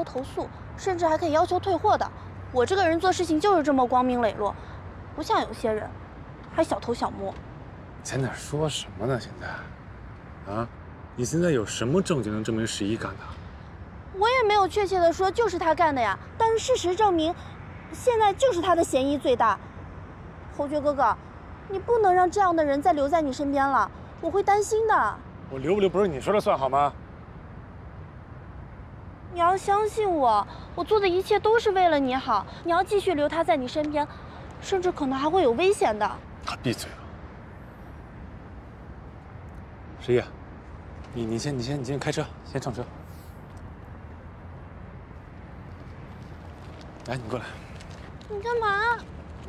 求投诉，甚至还可以要求退货的。我这个人做事情就是这么光明磊落，不像有些人，还小偷小摸。在那说什么呢？现在，啊，你现在有什么证据能证明十一干的？我也没有确切的说就是他干的呀，但是事实证明，现在就是他的嫌疑最大。侯爵哥哥，你不能让这样的人再留在你身边了，我会担心的。我留不留不是你说了算好吗？ 你要相信我，我做的一切都是为了你好。你要继续留他在你身边，甚至可能还会有危险的。他闭嘴吧！十一，你先开车，先上车。来，你过来。你干嘛？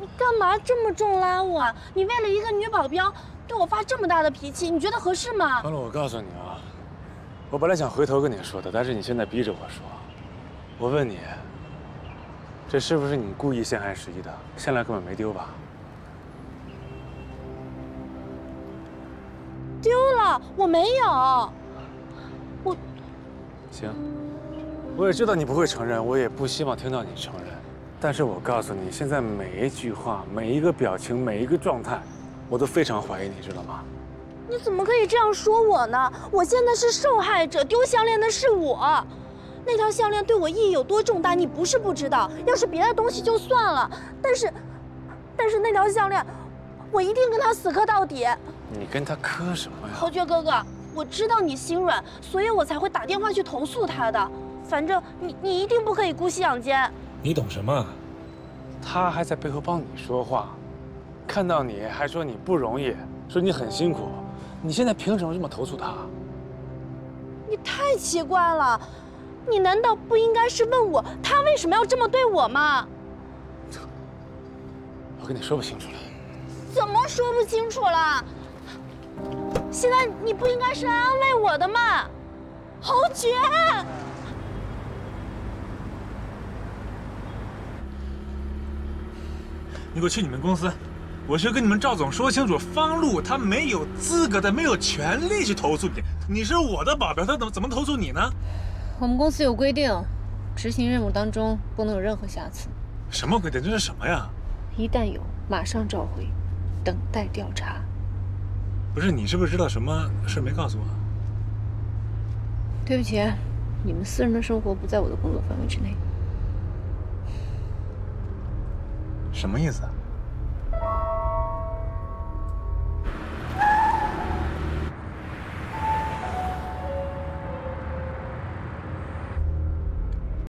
你干嘛这么重拉我？你为了一个女保镖对我发这么大的脾气，你觉得合适吗？完了，我告诉你啊。 我本来想回头跟你说的，但是你现在逼着我说。我问你，这是不是你故意陷害十一的？项链根本没丢吧？丢了，我没有。我……行，我也知道你不会承认，我也不希望听到你承认。但是我告诉你，现在每一句话、每一个表情、每一个状态，我都非常怀疑你，知道吗？ 你怎么可以这样说我呢？我现在是受害者，丢项链的是我。那条项链对我意义有多重大，你不是不知道。要是别的东西就算了，但是那条项链，我一定跟他死磕到底。你跟他磕什么呀？侯爵哥哥，我知道你心软，所以我才会打电话去投诉他的。反正你一定不可以姑息养奸。你懂什么？他还在背后帮你说话，看到你还说你不容易，说你很辛苦。 你现在凭什么这么投诉他？你太奇怪了，你难道不应该是问我他为什么要这么对我吗？我跟你说不清楚了。怎么说不清楚了？现在你不应该是来安慰我的吗？侯爵，你给我去你们公司！ 我是跟你们赵总说清楚，方露他没有资格，他没有权利去投诉你。你是我的保镖，他怎么投诉你呢？我们公司有规定，执行任务当中不能有任何瑕疵。什么规定？这是什么呀？一旦有，马上召回，等待调查。不是你是不是知道什么事没告诉我？对不起，你们私人的生活不在我的工作范围之内。什么意思啊？